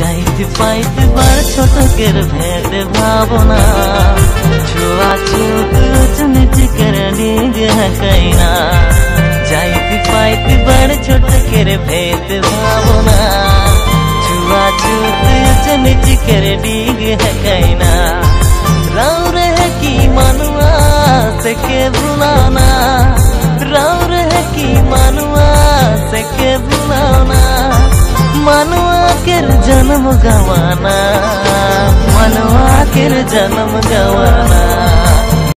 जाइत पाइत बाढ़-छोथ केर भेद भावना छुआछूत ऊँच नीच केर नीज हटैना जाइत पाइत बाढ़-छोथ केर भेद भावना छुआछूत ऊँच नीच केर नीज हटैना राउर है कि मनुआ सके भुलाना राउर है कि मनुआ सके भुलाना मनुआ केर जन्म गवाना मनुआ केर जन्म गवाना।